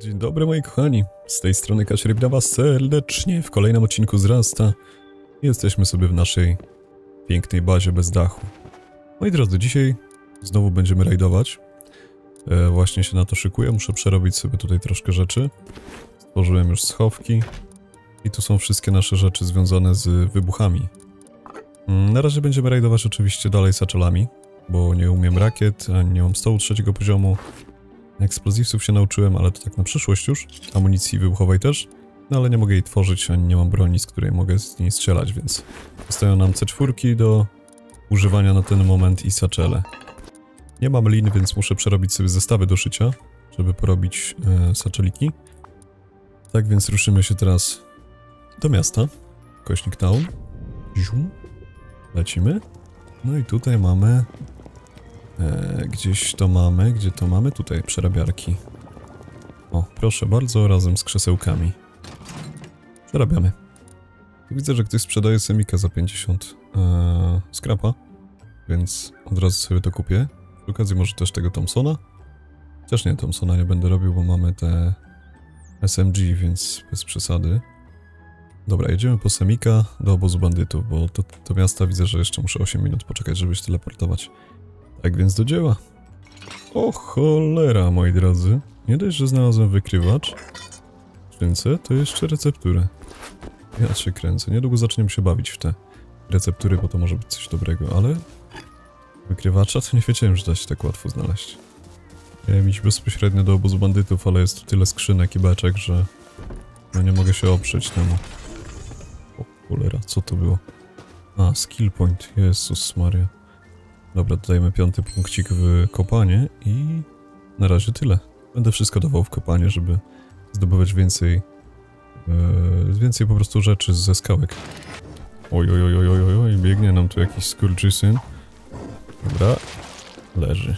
Dzień dobry moi kochani, z tej strony Kasia Rybna was serdecznie w kolejnym odcinku Zrasta. Jesteśmy sobie w naszej pięknej bazie bez dachu. Moi drodzy, dzisiaj znowu będziemy rajdować. Właśnie się na to szykuję, muszę przerobić sobie tutaj troszkę rzeczy. Stworzyłem już schowki. I tu są wszystkie nasze rzeczy związane z wybuchami. Na razie będziemy rajdować oczywiście dalej satchelami, bo nie umiem rakiet, ani nie mam stołu trzeciego poziomu. Eksplozywców się nauczyłem, ale to tak na przyszłość już. Amunicji wybuchowej też. No ale nie mogę jej tworzyć, ani nie mam broni, z której mogę z niej strzelać, więc zostają nam C4 do używania na ten moment i satchele. Nie mam lin, więc muszę przerobić sobie zestawy do szycia, żeby porobić satcheliki. Tak więc ruszymy się teraz do miasta. Kośnik Town. Zium. Lecimy. No i tutaj mamy... gdzieś to mamy, gdzie to mamy? Tutaj przerabiarki. O, proszę bardzo, razem z krzesełkami. Przerabiamy. Widzę, że ktoś sprzedaje Semika za 50 skrapa, więc od razu sobie to kupię. Przy okazji może też tego Thompsona. Chociaż nie, Thompsona nie będę robił, bo mamy te SMG, więc bez przesady. Dobra, jedziemy po Semika do obozu bandytów, bo to miasta widzę, że jeszcze muszę 8 minut poczekać, żeby się teleportować. Tak więc do dzieła. O cholera, moi drodzy. Nie dość, że znalazłem wykrywacz. Kręcę, to jeszcze recepturę. Ja się kręcę. Niedługo zaczniemy się bawić w te receptury, bo to może być coś dobrego, ale... Wykrywacza to nie wiedziałem, że da się tak łatwo znaleźć. Miałem iść bezpośrednio do obozu bandytów, ale jest tu tyle skrzynek i beczek, że... No nie mogę się oprzeć temu. O cholera, co to było? A, skill point. Jezus Maria. Dobra, dodajmy 5. punkcik w kopanie i na razie tyle. Będę wszystko dawał w kopanie, żeby zdobywać więcej po prostu rzeczy ze skałek. Oj, oj, oj, oj, oj, oj, biegnie nam tu jakiś skurczysyn. Dobra, leży.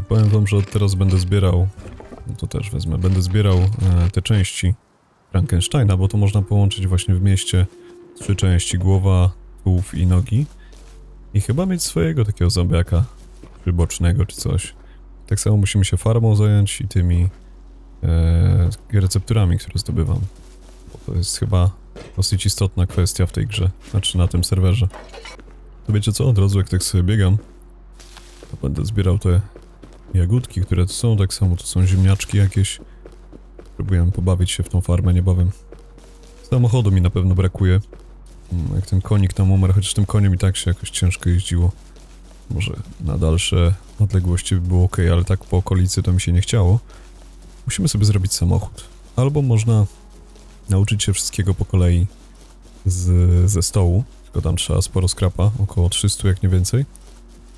I powiem wam, że od teraz będę zbierał, no to też wezmę, będę zbierał te części Frankensteina, bo to można połączyć właśnie w mieście 3 części, głowa, tułów i nogi. I chyba mieć swojego takiego zombiaka przybocznego czy coś. Tak samo musimy się farmą zająć i tymi recepturami, które zdobywam. Bo to jest chyba dosyć istotna kwestia w tej grze, znaczy na tym serwerze. To wiecie co, od razu jak tak sobie biegam, to będę zbierał te jagódki, które tu są, tak samo tu są ziemniaczki jakieś. Próbuję pobawić się w tą farmę niebawem. Samochodu mi na pewno brakuje. Jak ten konik tam umarł, chociaż tym koniem i tak się jakoś ciężko jeździło. Może na dalsze odległości by było ok, ale tak po okolicy to mi się nie chciało. Musimy sobie zrobić samochód. Albo można nauczyć się wszystkiego po kolei ze stołu, tylko tam trzeba sporo skrapa, około 300 jak nie więcej.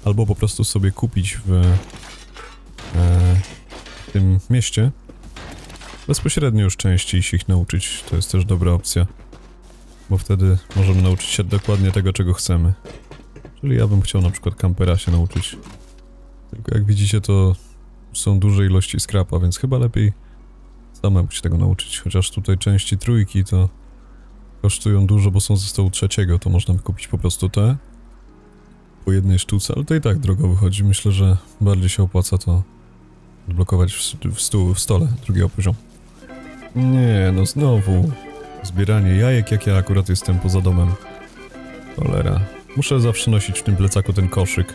Albo po prostu sobie kupić w tym mieście bezpośrednio już części i się ich nauczyć, to jest też dobra opcja. Bo wtedy możemy nauczyć się dokładnie tego, czego chcemy. Czyli ja bym chciał na przykład kampera się nauczyć. Tylko jak widzicie, to są duże ilości skrapa, więc chyba lepiej samemu się tego nauczyć. Chociaż tutaj części trójki to kosztują dużo, bo są ze stołu trzeciego, to można kupić po prostu te po jednej sztuce, ale to i tak drogo wychodzi. Myślę, że bardziej się opłaca to odblokować w stole drugiego poziomu. Nie, no znowu... Zbieranie jajek, jak ja akurat jestem poza domem. Cholera. Muszę zawsze nosić w tym plecaku ten koszyk.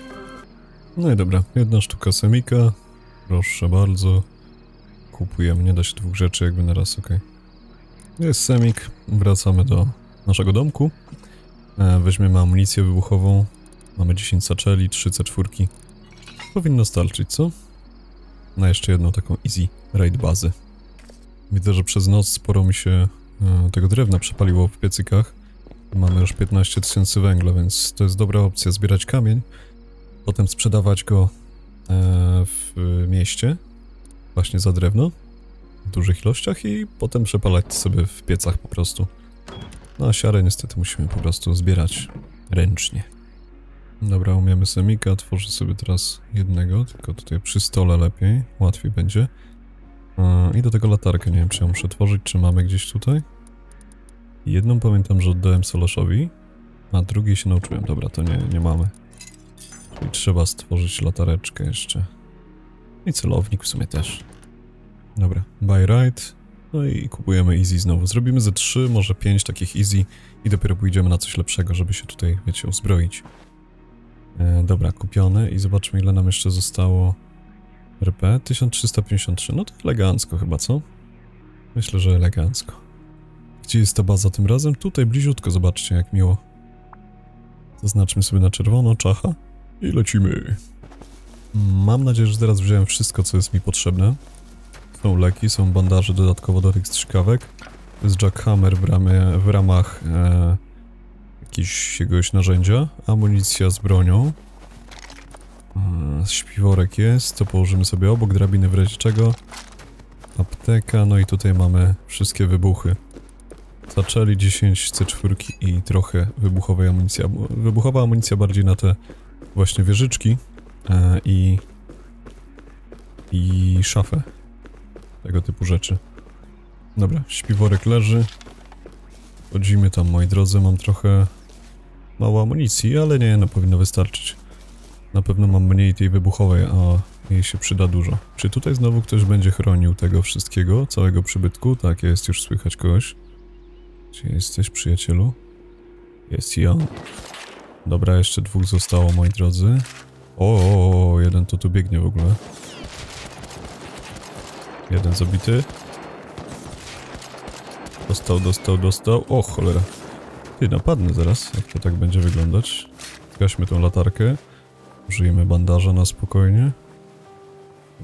No i dobra, jedna sztuka Semika. Proszę bardzo. Kupuję, nie da się dwóch rzeczy jakby na raz, ok. Jest Semik, wracamy do naszego domku. Weźmiemy amunicję wybuchową. Mamy 10 satcheli, 3 C4. Powinno starczyć, co? Na jeszcze jedną taką easy raid bazy. Widzę, że przez noc sporo mi się... tego drewna przepaliło w piecykach. Mamy już 15 tysięcy węgla, więc to jest dobra opcja zbierać kamień, potem sprzedawać go w mieście właśnie za drewno w dużych ilościach i potem przepalać sobie w piecach po prostu. No a siarę niestety musimy po prostu zbierać ręcznie. Dobra, umiemy Semika, tworzę sobie teraz jednego, tylko tutaj przy stole lepiej, łatwiej będzie. I do tego latarkę, nie wiem czy ją muszę tworzyć, czy mamy gdzieś tutaj. Jedną pamiętam, że oddałem Soloszowi, a drugiej się nauczyłem. Dobra, to nie mamy. Czyli trzeba stworzyć latareczkę jeszcze. I celownik w sumie też. Dobra, buy right. No i kupujemy easy znowu. Zrobimy ze 3, może 5 takich easy i dopiero pójdziemy na coś lepszego, żeby się tutaj, wiecie, uzbroić. Dobra, kupione i zobaczmy, ile nam jeszcze zostało RP. 1353, no to elegancko chyba, co? Myślę, że elegancko. Gdzie jest ta baza tym razem? Tutaj, bliziutko, zobaczcie, jak miło. Zaznaczmy sobie na czerwono, czacha i lecimy. Mam nadzieję, że teraz wziąłem wszystko, co jest mi potrzebne. Są leki, są bandaże dodatkowo do tych strzykawek. To jest Jackhammer w ramach jakiegoś narzędzia. Amunicja z bronią. Śpiworek jest, to położymy sobie obok, drabiny w razie czego. Apteka, no i tutaj mamy wszystkie wybuchy. Zaczęli 10 C4 i trochę wybuchowej amunicji. Wybuchowa amunicja bardziej na te właśnie wieżyczki i szafę. Tego typu rzeczy. Dobra, śpiworek leży. Chodzimy tam, moi drodzy, mam trochę mało amunicji, ale nie, no powinno wystarczyć. Na pewno mam mniej tej wybuchowej, a jej się przyda dużo. Czy tutaj znowu ktoś będzie chronił tego wszystkiego, całego przybytku? Tak, jest, już słychać kogoś. Gdzie jesteś, przyjacielu? Jest i on. Dobra, jeszcze 2 zostało, moi drodzy. O, jeden to tu biegnie w ogóle. Jeden zabity. Dostał. O, cholera. Ty, napadnę zaraz, jak to tak będzie wyglądać. Zgaśmy tą latarkę. Użyjemy bandaża na spokojnie.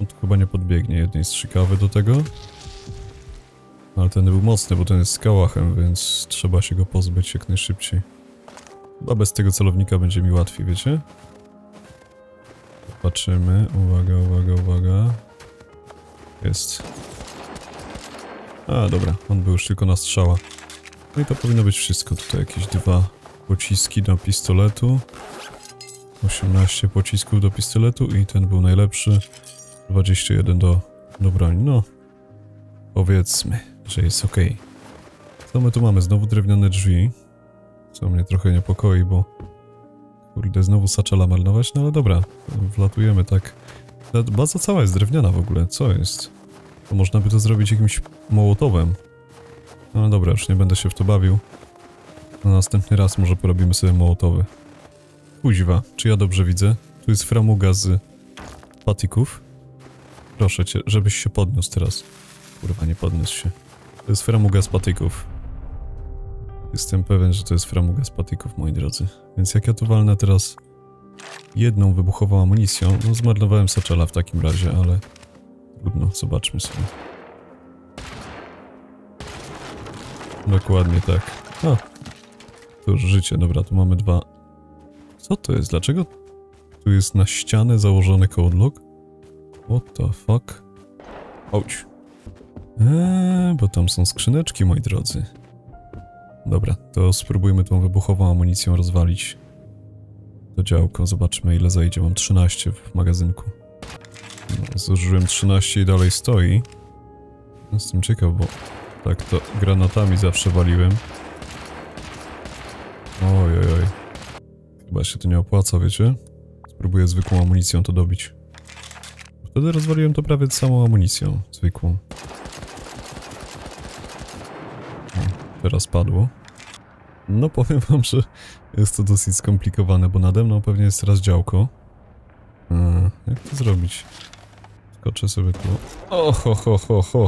On tu chyba nie podbiegnie jednej strzykawy do tego. Ale ten był mocny, bo ten jest z kałachem, więc trzeba się go pozbyć jak najszybciej. Chyba bez tego celownika będzie mi łatwiej, wiecie? Patrzymy. Uwaga. Jest. A, dobra, on był już tylko na strzała. No i to powinno być wszystko. Tutaj jakieś 2 pociski do pistoletu. 18 pocisków do pistoletu i ten był najlepszy. 21 do broni. No, powiedzmy, że jest ok. Co my tu mamy? Znowu drewniane drzwi. Co mnie trochę niepokoi, bo... Kurde, znowu saczela marnować, no ale dobra. Wlatujemy tak. Ta baza cała jest drewniana w ogóle, co jest? To można by to zrobić jakimś mołotowem. No dobra, już nie będę się w to bawił. Na następny raz może porobimy sobie mołotowy. Kuźwa, czy ja dobrze widzę? Tu jest framuga z patyków. Proszę cię, żebyś się podniósł teraz. Kurwa, nie podniósł się. To jest framuga z patyków. Jestem pewien, że to jest framuga z patyków, moi drodzy. Więc jak ja tu walnę teraz jedną wybuchową amunicją, no zmarnowałem saczela w takim razie, ale trudno, zobaczmy sobie. Dokładnie tak. A, to już życie, dobra, tu mamy 2. Co to jest? Dlaczego tu jest na ścianę założony kołodlok? What the fuck? Ouch. Bo tam są skrzyneczki, moi drodzy. Dobra, to spróbujmy tą wybuchową amunicją rozwalić to działko. Zobaczmy, ile zajdzie. Mam 13 w magazynku. No, zużyłem 13 i dalej stoi. Jestem ciekaw, bo tak to granatami zawsze waliłem. Ojojoj. Chyba się to nie opłaca, wiecie? Spróbuję zwykłą amunicją to dobić. Wtedy rozwaliłem to prawie samą amunicją zwykłą. Teraz padło. No powiem wam, że jest to dosyć skomplikowane, bo nade mną pewnie jest teraz działko. Jak to zrobić? Skoczę sobie tu. O,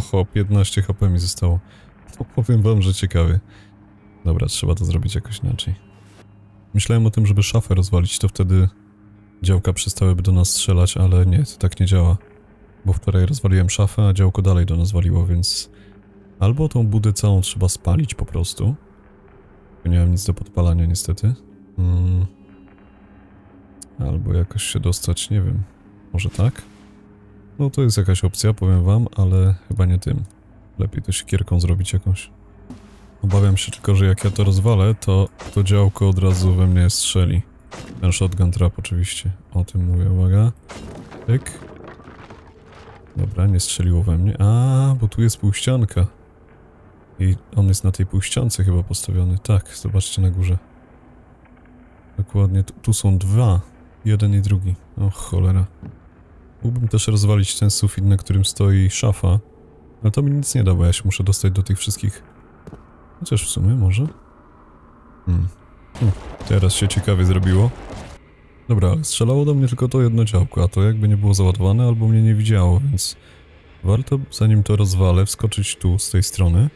ho, 15 HP mi zostało. To powiem wam, że ciekawie. Dobra, trzeba to zrobić jakoś inaczej. Myślałem o tym, żeby szafę rozwalić, to wtedy działka przestałyby do nas strzelać, ale nie, to tak nie działa. Bo wczoraj rozwaliłem szafę, a działko dalej do nas waliło, więc... Albo tą budę całą trzeba spalić po prostu. Nie mam nic do podpalania niestety. Albo jakoś się dostać, nie wiem. Może tak? No to jest jakaś opcja, powiem wam, ale chyba nie tym. Lepiej to siekierką zrobić jakąś. Obawiam się tylko, że jak ja to rozwalę, to działko od razu we mnie strzeli. Ten shotgun trap oczywiście. O tym mówię, uwaga. Tyk. Dobra, nie strzeliło we mnie. A, bo tu jest półścianka. I on jest na tej półściance chyba postawiony. Tak, zobaczcie na górze. Dokładnie, tu są 2. Jeden i drugi. O, cholera. Mógłbym też rozwalić ten sufit, na którym stoi szafa. Ale to mi nic nie da, bo ja się muszę dostać do tych wszystkich. Chociaż w sumie może. Teraz się ciekawie zrobiło. Dobra, strzelało do mnie tylko to jedno działko, a to jakby nie było załadowane albo mnie nie widziało, więc warto, zanim to rozwalę, wskoczyć tu z tej strony.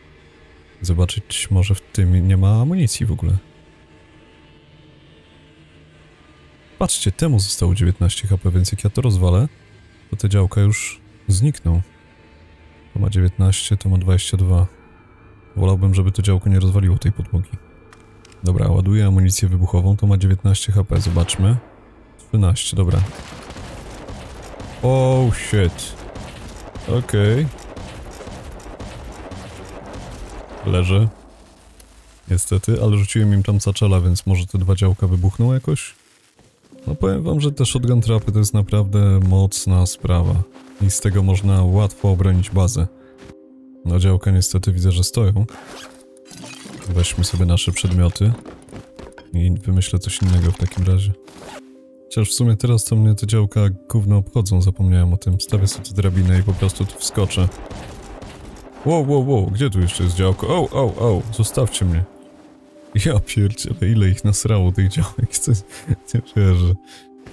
Zobaczyć, może w tym nie ma amunicji w ogóle. Patrzcie, temu zostało 19 HP, więc jak ja to rozwalę, to te działka już znikną. To ma 19, to ma 22. Wolałbym, żeby to działko nie rozwaliło tej podłogi. Dobra, ładuję amunicję wybuchową, to ma 19 HP, zobaczmy. 13, dobra. Oh shit. Okej. Leży. Niestety, ale rzuciłem im tam zaczela, więc może te dwa działka wybuchną jakoś? No powiem wam, że te shotgun trapy to jest naprawdę mocna sprawa. I z tego można łatwo obronić bazę. No działka niestety widzę, że stoją. Weźmy sobie nasze przedmioty i wymyślę coś innego w takim razie. Chociaż w sumie teraz to mnie te działka gówno obchodzą, zapomniałem o tym. Stawię sobie tę drabinę i po prostu tu wskoczę. Wow, gdzie tu jeszcze jest działko? O, zostawcie mnie. Ja pierdzielę, ile ich nasrało tych działek, nie wierzę.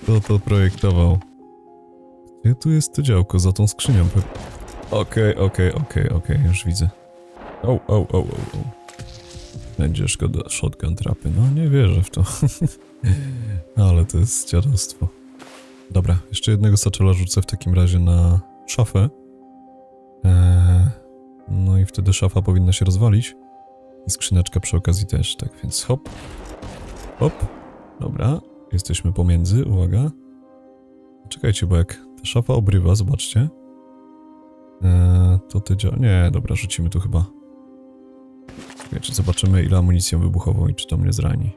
Kto to projektował? Gdzie tu jest to działko? Za tą skrzynią. Okej, już widzę. O. Będzie szkoda shotgun trapy. No nie wierzę w to. Ale to jest dziadostwo. Dobra, jeszcze jednego satchela rzucę w takim razie na szafę. No i wtedy szafa powinna się rozwalić. I skrzyneczka przy okazji też, tak więc hop. Hop. Dobra, jesteśmy pomiędzy, uwaga. Czekajcie, bo jak ta szafa obrywa, zobaczcie. To ty działa... Nie, dobra, rzucimy tu chyba. Czy zobaczymy, ile amunicją wybuchową i czy to mnie zrani.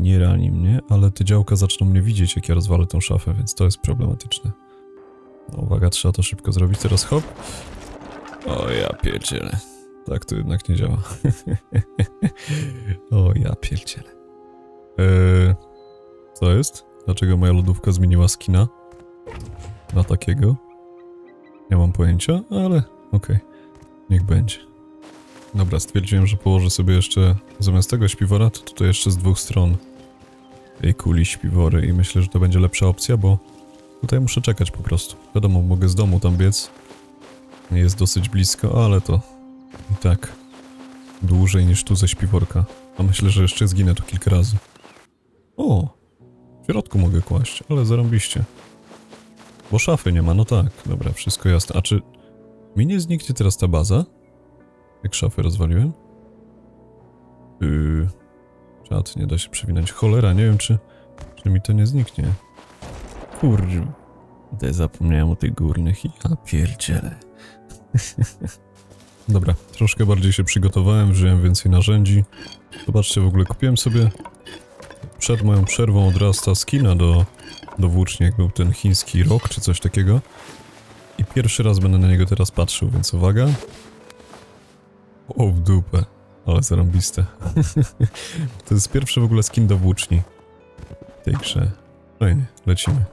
Nie rani mnie, ale te działka zaczną mnie widzieć, jak ja rozwalę tą szafę, więc to jest problematyczne. No, uwaga, trzeba to szybko zrobić. Teraz hop. O ja pierdzielę. Tak to jednak nie działa. O ja pierdzielę. Co jest? Dlaczego moja lodówka zmieniła skina? Na takiego? Nie mam pojęcia, ale okej. Niech będzie. Dobra, stwierdziłem, że położę sobie jeszcze zamiast tego śpiwora, to tutaj jeszcze z dwóch stron tej kuli śpiwory i myślę, że to będzie lepsza opcja, bo tutaj muszę czekać po prostu. Wiadomo, mogę z domu tam biec. Jest dosyć blisko, ale to i tak dłużej niż tu ze śpiworka. A myślę, że jeszcze zginę tu kilka razy. O! W środku mogę kłaść, ale zarąbiście. Bo szafy nie ma, no tak. Dobra, wszystko jasne. A czy... mi nie zniknie teraz ta baza? Jak szafę rozwaliłem? Czad, nie da się przewinąć. Cholera, nie wiem czy mi to nie zniknie. Kurczę. Zapomniałem o tych górnych i ja pierdzielę. Dobra, troszkę bardziej się przygotowałem, wziąłem więcej narzędzi. Zobaczcie, w ogóle kupiłem sobie przed moją przerwą odrasta skina do włóczni, jak był ten chiński rok czy coś takiego. I pierwszy raz będę na niego teraz patrzył, więc uwaga. O, w dupę. Ale zarąbiste. To jest pierwszy w ogóle skin do włóczni. W tej grze. Fajnie, lecimy.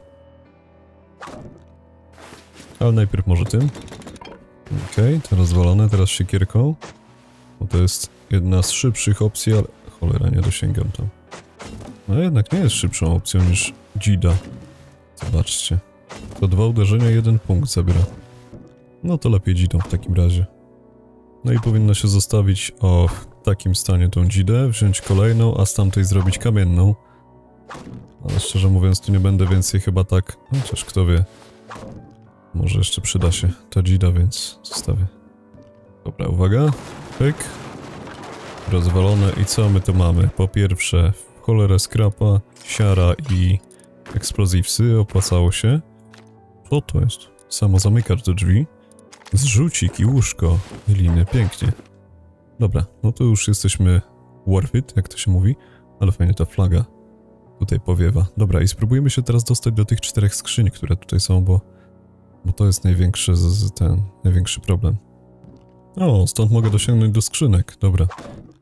Ale najpierw może tym. Okej, to rozwalone, teraz siekierką. Bo to jest jedna z szybszych opcji, ale... cholera, nie dosięgam tam. No jednak nie jest szybszą opcją niż Dzida. Zobaczcie. To dwa uderzenia, jeden punkt zabiera. No to lepiej dzidą w takim razie. No i powinno się zostawić w takim stanie tą dzidę, wziąć kolejną, a z tamtej zrobić kamienną. Ale szczerze mówiąc, tu nie będę więcej chyba tak... chociaż kto wie. Może jeszcze przyda się ta dzida, więc zostawię. Dobra, uwaga. Pyk. Rozwalone. I co my tu mamy? Po pierwsze, w cholerę skrapa, siara i eksplozywsy. Opłacało się. Co to jest? Samozamykacz do drzwi. Zrzucik i łóżko. I liny. Pięknie. Dobra, no to już jesteśmy worth it, jak to się mówi. Ale fajnie ta flaga tutaj powiewa. Dobra, i spróbujemy się teraz dostać do tych czterech skrzyń, które tutaj są, bo to jest największy największy problem. O, stąd mogę dosięgnąć do skrzynek. Dobra.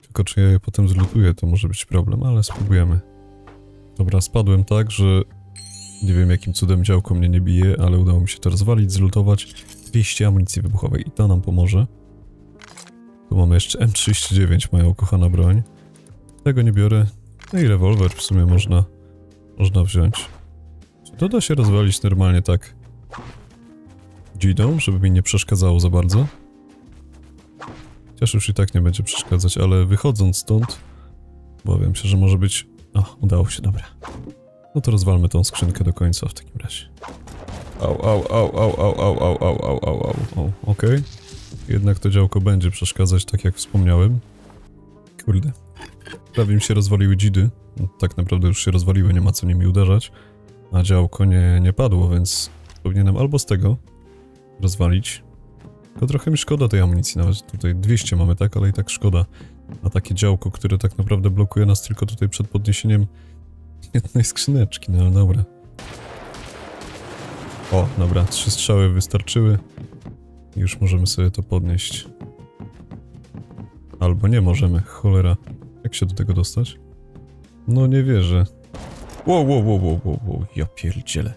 Tylko czy ja je potem zlutuję, to może być problem, ale spróbujemy. Dobra, spadłem tak, że... nie wiem jakim cudem działko mnie nie bije, ale udało mi się to rozwalić, zlutować. 200 amunicji wybuchowej i to nam pomoże. Tu mamy jeszcze M39, moja ukochana broń. Tego nie biorę. No i rewolwer w sumie można wziąć. Czy to da się rozwalić normalnie tak dzidą, żeby mi nie przeszkadzało za bardzo? Chociaż już i tak nie będzie przeszkadzać, ale wychodząc stąd obawiam się, że może być... O, udało się, dobra. No to rozwalmy tą skrzynkę do końca w takim razie. Au. Okej. Jednak to działko będzie przeszkadzać, tak jak wspomniałem. Kurde. Prawie mi się rozwaliły dzidy. Tak naprawdę już się rozwaliły, nie ma co nimi uderzać. A działko nie padło, więc powinienem albo z tego rozwalić. To trochę mi szkoda tej amunicji, nawet tutaj 200 mamy, tak? Ale i tak szkoda. A takie działko, które tak naprawdę blokuje nas tylko tutaj przed podniesieniem jednej skrzyneczki, no ale dobra. O, dobra, 3 strzały wystarczyły. Już możemy sobie to podnieść. Albo nie możemy, cholera. Jak się do tego dostać? No nie wierzę. Wow, ja pierdzielę.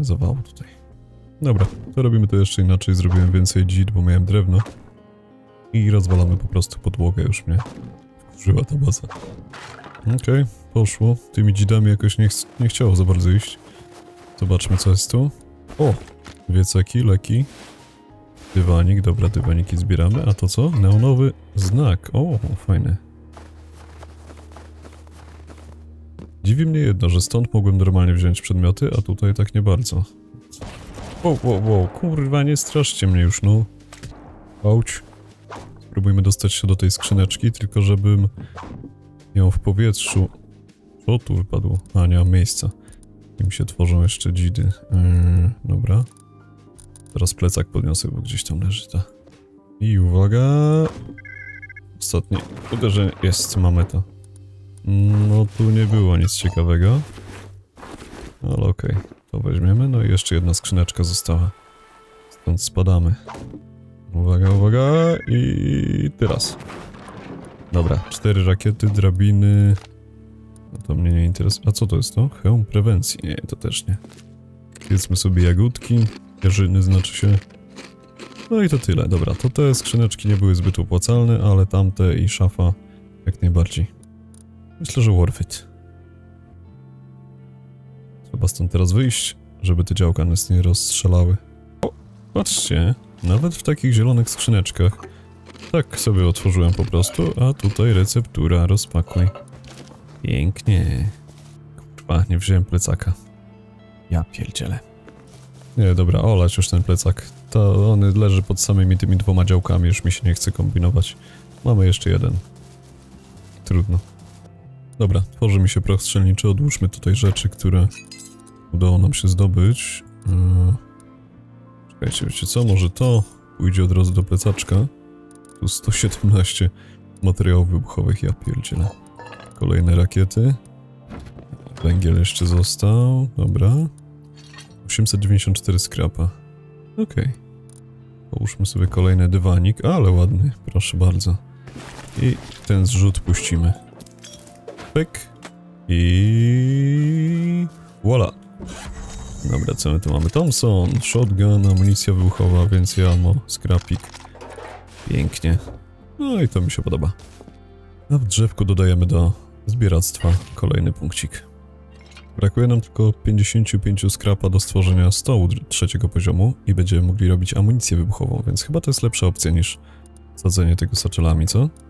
Zawało tutaj. Dobra, to robimy to jeszcze inaczej. Zrobiłem więcej dzid, bo miałem drewno. I rozwalamy po prostu podłogę, już mnie wkurzyła ta baza. Okej, poszło. Tymi dzidami jakoś nie chciało za bardzo iść. Zobaczmy, co jest tu. O! Wiecaki, leki. Dywanik, dobra, dywaniki zbieramy. A to co? Neonowy znak. O, fajny. Dziwi mnie jedno, że stąd mogłem normalnie wziąć przedmioty, a tutaj tak nie bardzo. Wow, kurwa, nie straszcie mnie już, no. Auć. Spróbujmy dostać się do tej skrzyneczki, tylko żebym ją w powietrzu... Co tu wypadło? A, nie mam miejsca. I mi się tworzą jeszcze dzidy. Dobra. Teraz plecak podniosę, bo gdzieś tam leży ta. I uwaga! Ostatnie uderzenie. Jest, mamy to. No tu nie było nic ciekawego. Ale okej. To weźmiemy. No i jeszcze jedna skrzyneczka została. Stąd spadamy. Uwaga. I teraz. Dobra. 4 rakiety, drabiny. No to mnie nie interesuje. A co to jest to? Hełm prewencji. Nie, to też nie. Jedzmy sobie jagódki. Jarzyny znaczy się. No i to tyle. Dobra, to te skrzyneczki nie były zbyt opłacalne, ale tamte i szafa jak najbardziej. Myślę, że worth it. Trzeba stąd teraz wyjść, żeby te działka nas nie rozstrzelały. O, patrzcie, nawet w takich zielonych skrzyneczkach. Tak sobie otworzyłem po prostu, a tutaj receptura, rozpakuj. Pięknie. Kurwa, nie wziąłem plecaka. Ja pierdzielę. Nie, dobra, olać już ten plecak. To on leży pod samymi tymi 2 działkami, już mi się nie chce kombinować. Mamy jeszcze jeden. Trudno. Dobra, tworzy mi się proch strzelniczy, odłóżmy tutaj rzeczy, które udało nam się zdobyć. Czekajcie, wiecie co, może to pójdzie od razu do plecaczka. Tu 117 materiałów wybuchowych, ja pierdzielę. Kolejne rakiety. Węgiel jeszcze został, dobra. 894 skrapa. Okej. Połóżmy sobie kolejny dywanik, ale ładny, proszę bardzo. I ten zrzut puścimy. Pyk. I... Voila. Dobra, co my tu mamy? Thompson, shotgun, amunicja wybuchowa, więcej ammo, skrapik. Pięknie. No i to mi się podoba. A w drzewku dodajemy do zbieractwa kolejny punkcik. Brakuje nam tylko 55 skrapa do stworzenia stołu 3 poziomu i będziemy mogli robić amunicję wybuchową, więc chyba to jest lepsza opcja niż sadzenie tego saczylami, co?